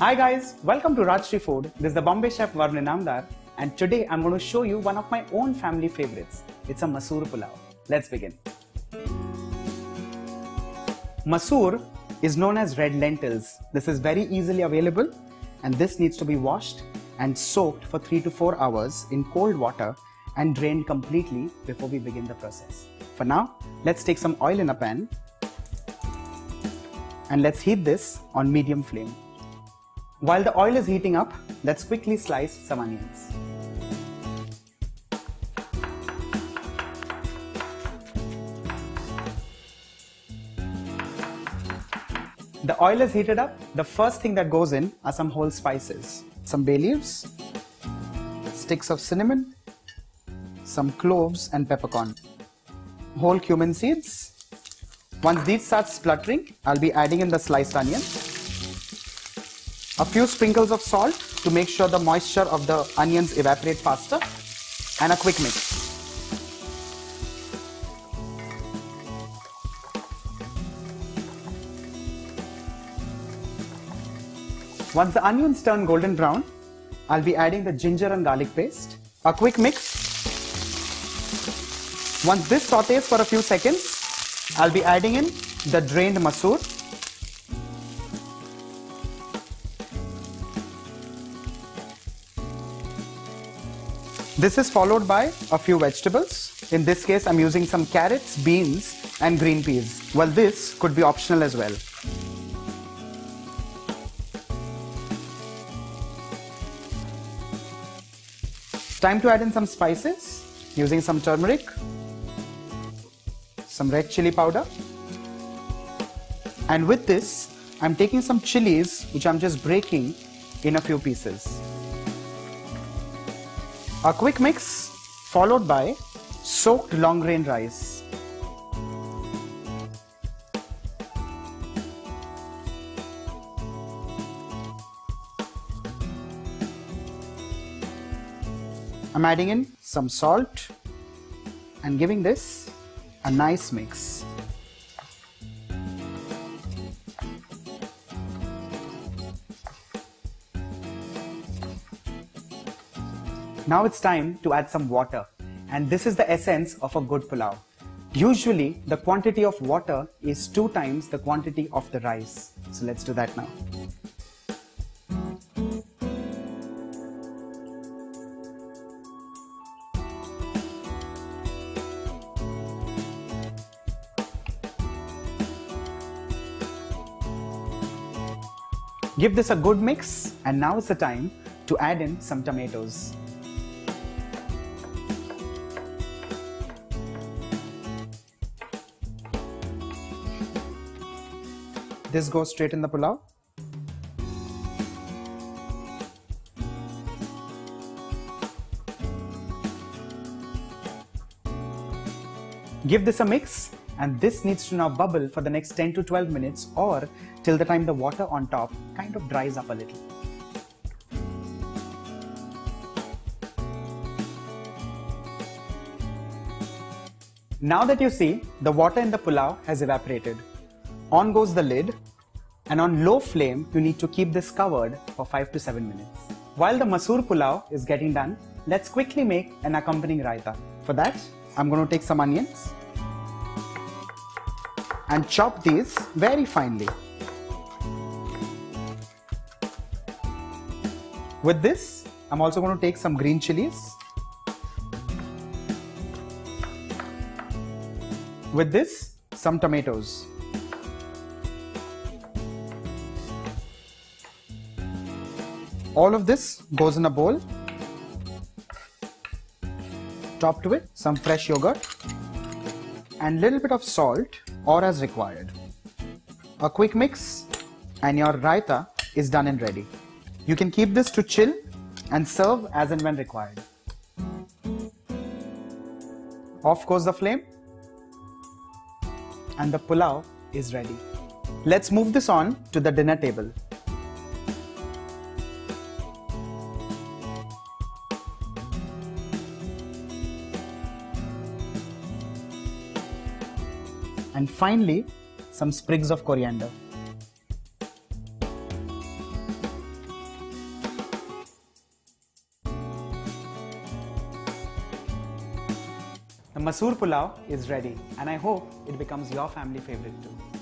Hi guys, welcome to Rajshri Food. This is the Bombay Chef Varun Inamdar, and today I'm going to show you one of my own family favorites. It's a Masoor Pulao. Let's begin. Masoor is known as red lentils. This is very easily available, and this needs to be washed and soaked for 3 to 4 hours in cold water and drained completely before we begin the process. For now, let's take some oil in a pan and let's heat this on medium flame. While the oil is heating up, let's quickly slice some onions. The oil is heated up. The first thing that goes in are some whole spices, some bay leaves, sticks of cinnamon, some cloves and peppercorn, whole cumin seeds. Once these start spluttering, I'll be adding in the sliced onion, a few sprinkles of salt to make sure the moisture of the onions evaporate faster, and a quick mix. Once the onions turn golden brown, I'll be adding the ginger and garlic paste, a quick mix. Once this sautes for a few seconds, I'll be adding in the drained masoor, this is followed by a few vegetables. In this case, I'm using some carrots, beans and green peas. Well, this could be optional as well. Time to add in some spices, using some turmeric, some red chili powder. And with this, I'm taking some chilies, which I'm just breaking in a few pieces. A quick mix followed by soaked long grain rice. I'm adding in some salt and giving this a nice mix. Now it's time to add some water, and this is the essence of a good pulao. Usually the quantity of water is 2 times the quantity of the rice. So let's do that now. Give this a good mix, and now is the time to add in some tomatoes. This goes straight in the pulao. Give this a mix, and this needs to now bubble for the next 10 to 12 minutes or till the time the water on top kind of dries up a little. Now that you see, the water in the pulao has evaporated. On goes the lid, and on low flame you need to keep this covered for 5 to 7 minutes. While the Masoor Pulao is getting done, let's quickly make an accompanying raita. For that, I'm going to take some onions and chop these very finely. With this, I'm also going to take some green chilies. With this, some tomatoes. All of this goes in a bowl. Topped with some fresh yogurt and a little bit of salt or as required. A quick mix and your raita is done and ready. You can keep this to chill and serve as and when required. Off goes the flame and the pulao is ready. Let's move this on to the dinner table. And finally, some sprigs of coriander. The Masoor Pulao is ready and I hope it becomes your family favorite too.